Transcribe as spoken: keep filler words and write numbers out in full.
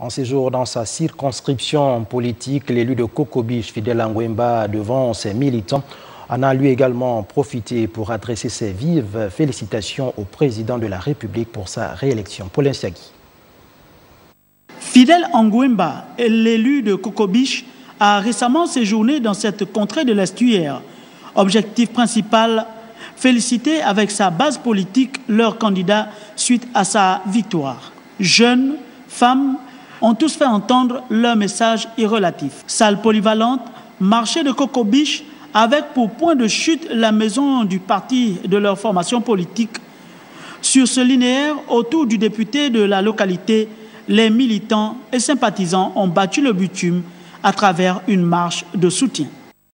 En séjour dans sa circonscription politique, l'élu de Kokobich, Fidèle Mengué M'Engoua, devant ses militants, en a lui également profité pour adresser ses vives félicitations au président de la République pour sa réélection. Pauline Siagui. Fidèle Mengué M'Engoua, l'élu de Kokobich, a récemment séjourné dans cette contrée de l'estuaire. Objectif principal, féliciter avec sa base politique leur candidat suite à sa victoire. Jeunes, femmes, ont tous fait entendre leur message et relatif. Salle polyvalente, marché de Kokobich, avec pour point de chute la maison du parti de leur formation politique. Sur ce linéaire, autour du député de la localité, les militants et sympathisants ont battu le bitume à travers une marche de soutien.